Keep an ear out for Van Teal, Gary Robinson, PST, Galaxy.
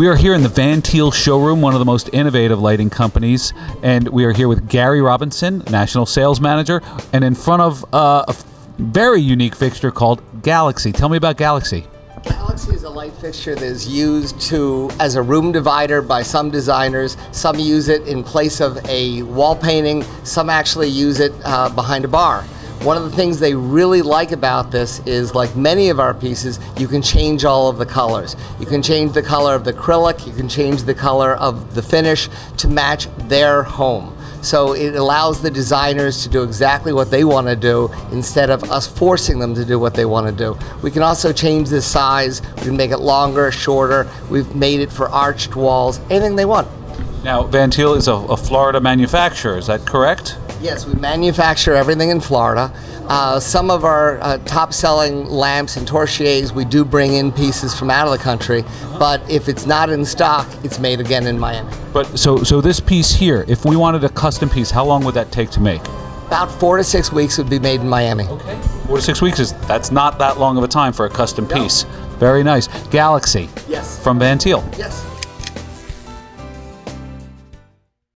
We are here in the Van Teal showroom, one of the most innovative lighting companies, and we are here with Gary Robinson, National Sales Manager, and in front of a very unique fixture called Galaxy. Tell me about Galaxy. Galaxy is a light fixture that is used as a room divider by some designers. Some use it in place of a wall painting. Some actually use it behind a bar. One of the things they really like about this is, like many of our pieces, you can change all of the colors. You can change the color of the acrylic, you can change the color of the finish to match their home. So it allows the designers to do exactly what they want to do instead of us forcing them to do what they want to do. We can also change the size, we can make it longer, shorter, we've made it for arched walls, anything they want. Now, Van Teal is a Florida manufacturer, is that correct? Yes, we manufacture everything in Florida. Some of our top-selling lamps and torches, we do bring in pieces from out of the country, but if it's not in stock, it's made again in Miami. But so this piece here, if we wanted a custom piece, how long would that take to make? About 4 to 6 weeks would be made in Miami. Okay. 4 to 6 weeks, that's not that long of a time for a custom piece. Very nice. Galaxy. Yes. From Van Teal. Yes.